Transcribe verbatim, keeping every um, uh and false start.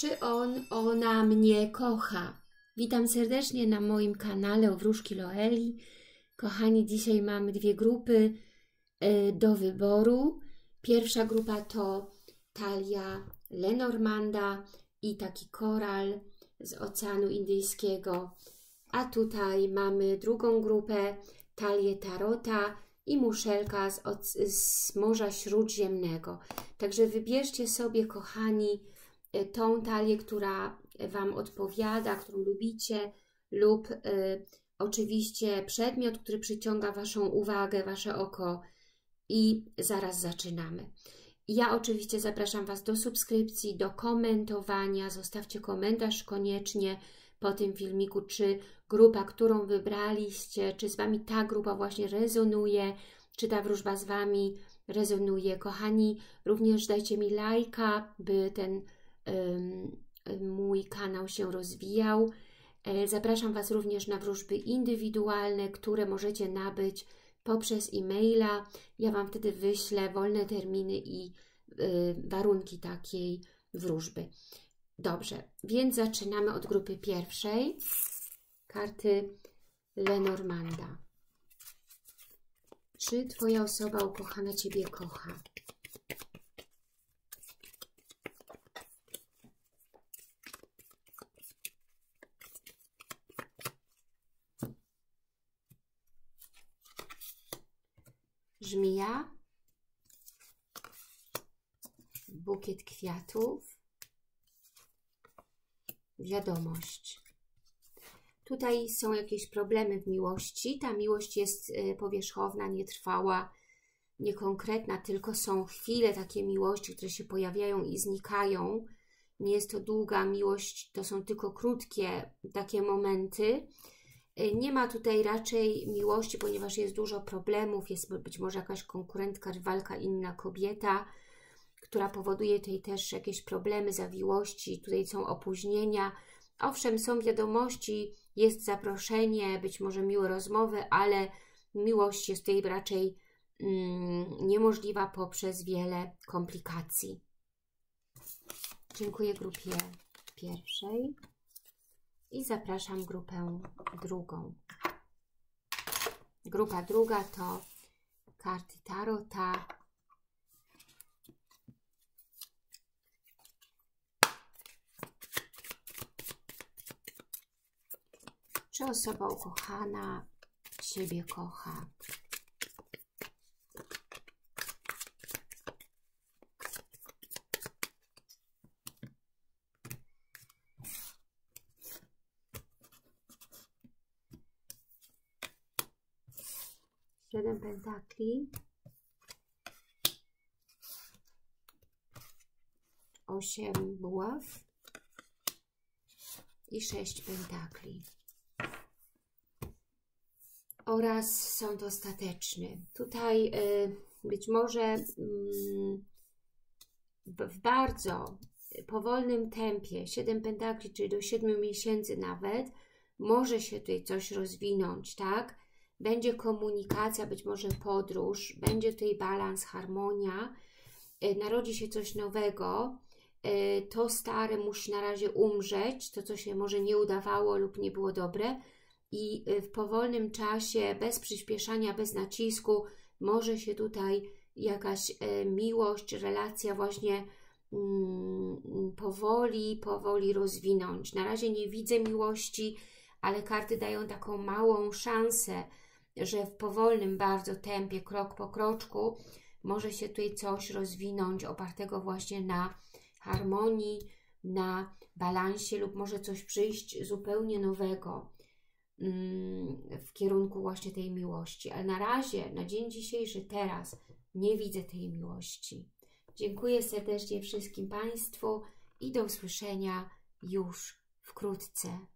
Czy on, ona mnie kocha? Witam serdecznie na moim kanale O Wróżki Loeli. Kochani, dzisiaj mamy dwie grupy do wyboru. Pierwsza grupa to Talia Lenormanda i taki koral z Oceanu Indyjskiego. A tutaj mamy drugą grupę, Talię Tarota i muszelka z, z Morza Śródziemnego. Także wybierzcie sobie, kochani, tą talię, która Wam odpowiada, którą lubicie, lub y, oczywiście przedmiot, który przyciąga Waszą uwagę, Wasze oko. I zaraz zaczynamy. Ja oczywiście zapraszam Was do subskrypcji, do komentowania. Zostawcie komentarz koniecznie po tym filmiku, czy grupa, którą wybraliście, czy z Wami ta grupa właśnie rezonuje, czy ta wróżba z Wami rezonuje. Kochani, również dajcie mi lajka, by ten y, mój kanał się rozwijał. Zapraszam Was również na wróżby indywidualne, które możecie nabyć poprzez e-maila. Ja Wam wtedy wyślę wolne terminy i y, warunki takiej wróżby. Dobrze, więc zaczynamy od grupy pierwszej, karty Lenormanda. Czy Twoja osoba ukochana Ciebie kocha? Żmija, bukiet kwiatów, wiadomość. Tutaj są jakieś problemy w miłości. Ta miłość jest powierzchowna, nietrwała, niekonkretna, tylko są chwile takie miłości, które się pojawiają i znikają. Nie jest to długa miłość, to są tylko krótkie takie momenty. Nie ma tutaj raczej miłości, ponieważ jest dużo problemów, jest być może jakaś konkurentka, rywalka, inna kobieta, która powoduje tutaj też jakieś problemy, zawiłości, tutaj są opóźnienia. Owszem, są wiadomości, jest zaproszenie, być może miłe rozmowy, ale miłość jest tutaj raczej mm, niemożliwa poprzez wiele komplikacji. Dziękuję grupie pierwszej. I zapraszam grupę drugą. Grupa druga to karty Tarota. Czy osoba ukochana siebie kocha? Siedem pentakli, osiem buław i sześć pentakli. Oraz sąd ostateczny. Tutaj y, być może y, w bardzo powolnym tempie, siedem pentakli, czyli do siedmiu miesięcy nawet, może się tutaj coś rozwinąć, tak? Będzie komunikacja, być może podróż, będzie tutaj balans, harmonia, narodzi się coś nowego, to stare musi na razie umrzeć, to co się może nie udawało lub nie było dobre i w powolnym czasie, bez przyspieszania, bez nacisku może się tutaj jakaś miłość, relacja właśnie mm, powoli, powoli rozwinąć. Na razie nie widzę miłości, ale karty dają taką małą szansę, że w powolnym bardzo tempie, krok po kroczku może się tutaj coś rozwinąć opartego właśnie na harmonii, na balansie lub może coś przyjść zupełnie nowego w kierunku właśnie tej miłości. Ale na razie, na dzień dzisiejszy, teraz nie widzę tej miłości. Dziękuję serdecznie wszystkim Państwu i do usłyszenia już wkrótce.